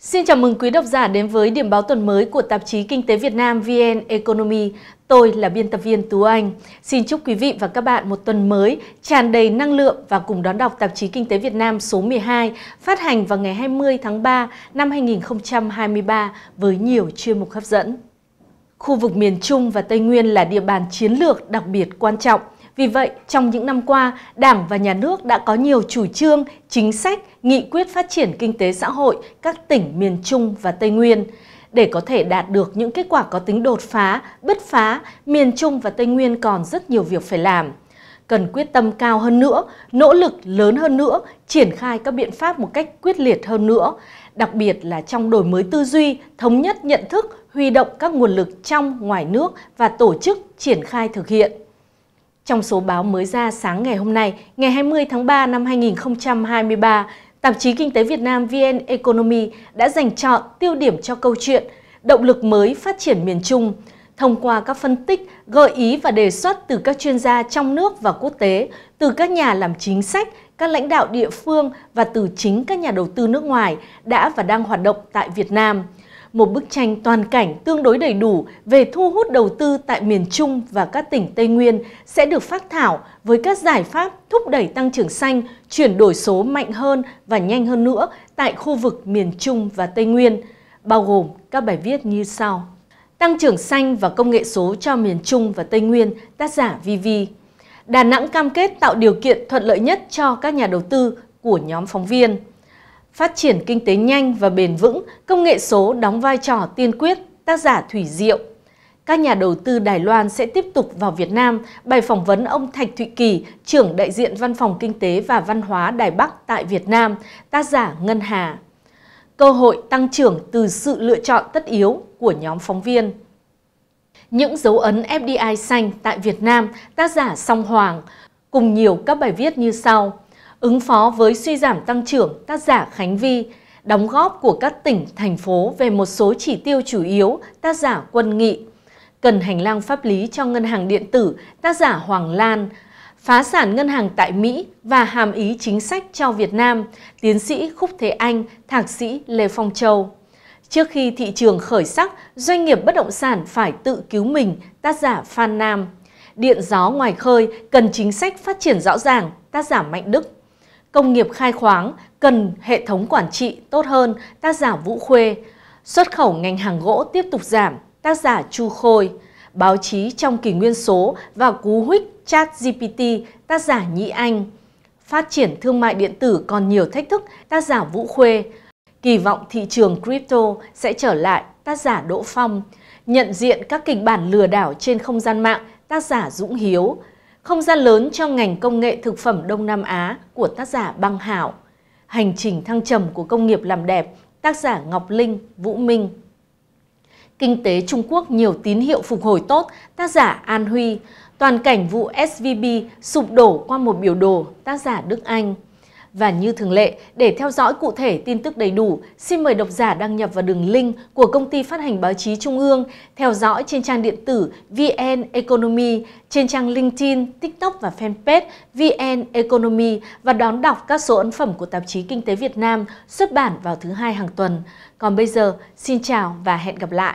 Xin chào mừng quý độc giả đến với điểm báo tuần mới của Tạp chí Kinh tế Việt Nam VnEconomy. Tôi là biên tập viên Tú Anh. Xin chúc quý vị và các bạn một tuần mới tràn đầy năng lượng và cùng đón đọc Tạp chí Kinh tế Việt Nam số 12 phát hành vào ngày 20 tháng 3 năm 2023 với nhiều chuyên mục hấp dẫn. Khu vực miền Trung và Tây Nguyên là địa bàn chiến lược đặc biệt quan trọng. Vì vậy, trong những năm qua, Đảng và Nhà nước đã có nhiều chủ trương, chính sách, nghị quyết phát triển kinh tế xã hội các tỉnh miền Trung và Tây Nguyên. Để có thể đạt được những kết quả có tính đột phá, bứt phá, miền Trung và Tây Nguyên còn rất nhiều việc phải làm. Cần quyết tâm cao hơn nữa, nỗ lực lớn hơn nữa, triển khai các biện pháp một cách quyết liệt hơn nữa, đặc biệt là trong đổi mới tư duy, thống nhất nhận thức, huy động các nguồn lực trong, ngoài nước và tổ chức triển khai thực hiện. Trong số báo mới ra sáng ngày hôm nay, ngày 20 tháng 3 năm 2023, Tạp chí Kinh tế Việt Nam VnEconomy đã dành chọn tiêu điểm cho câu chuyện Động lực mới phát triển miền Trung, thông qua các phân tích, gợi ý và đề xuất từ các chuyên gia trong nước và quốc tế, từ các nhà làm chính sách, các lãnh đạo địa phương và từ chính các nhà đầu tư nước ngoài đã và đang hoạt động tại Việt Nam. Một bức tranh toàn cảnh tương đối đầy đủ về thu hút đầu tư tại miền Trung và các tỉnh Tây Nguyên sẽ được phác thảo với các giải pháp thúc đẩy tăng trưởng xanh, chuyển đổi số mạnh hơn và nhanh hơn nữa tại khu vực miền Trung và Tây Nguyên, bao gồm các bài viết như sau. Tăng trưởng xanh và công nghệ số cho miền Trung và Tây Nguyên, tác giả VV. Đà Nẵng cam kết tạo điều kiện thuận lợi nhất cho các nhà đầu tư, của nhóm phóng viên. Phát triển kinh tế nhanh và bền vững, công nghệ số đóng vai trò tiên quyết, tác giả Thủy Diệu. Các nhà đầu tư Đài Loan sẽ tiếp tục vào Việt Nam, bài phỏng vấn ông Thạch Thụy Kỳ, trưởng đại diện Văn phòng Kinh tế và Văn hóa Đài Bắc tại Việt Nam, tác giả Ngân Hà. Cơ hội tăng trưởng từ sự lựa chọn tất yếu, của nhóm phóng viên. Những dấu ấn FDI xanh tại Việt Nam, tác giả Song Hoàng, cùng nhiều các bài viết như sau. Ứng phó với suy giảm tăng trưởng, tác giả Khánh Vi. Đóng góp của các tỉnh, thành phố về một số chỉ tiêu chủ yếu, tác giả Quân Nghị. Cần hành lang pháp lý cho ngân hàng điện tử, tác giả Hoàng Lan. Phá sản ngân hàng tại Mỹ và hàm ý chính sách cho Việt Nam, tiến sĩ Khúc Thế Anh, thạc sĩ Lê Phong Châu. Trước khi thị trường khởi sắc, doanh nghiệp bất động sản phải tự cứu mình, tác giả Phan Nam. Điện gió ngoài khơi cần chính sách phát triển rõ ràng, tác giả Mạnh Đức. Công nghiệp khai khoáng cần hệ thống quản trị tốt hơn, tác giả Vũ Khuê. Xuất khẩu ngành hàng gỗ tiếp tục giảm, tác giả Chu Khôi. Báo chí trong kỷ nguyên số và cú huých ChatGPT, tác giả Nhĩ Anh. Phát triển thương mại điện tử còn nhiều thách thức, tác giả Vũ Khuê. Kỳ vọng thị trường crypto sẽ trở lại, tác giả Đỗ Phong. Nhận diện các kịch bản lừa đảo trên không gian mạng, tác giả Dũng Hiếu. Không gian lớn cho ngành công nghệ thực phẩm Đông Nam Á của tác giả Băng Hảo. Hành trình thăng trầm của công nghiệp làm đẹp, tác giả Ngọc Linh, Vũ Minh. Kinh tế Trung Quốc nhiều tín hiệu phục hồi tốt, tác giả An Huy. Toàn cảnh vụ SVB sụp đổ qua một biểu đồ, tác giả Đức Anh. Và như thường lệ, để theo dõi cụ thể tin tức đầy đủ, xin mời độc giả đăng nhập vào đường link của Công ty Phát hành Báo chí Trung ương, theo dõi trên trang điện tử VnEconomy, trên trang LinkedIn, TikTok và fanpage VnEconomy và đón đọc các số ấn phẩm của Tạp chí Kinh tế Việt Nam xuất bản vào thứ Hai hàng tuần. Còn bây giờ, xin chào và hẹn gặp lại!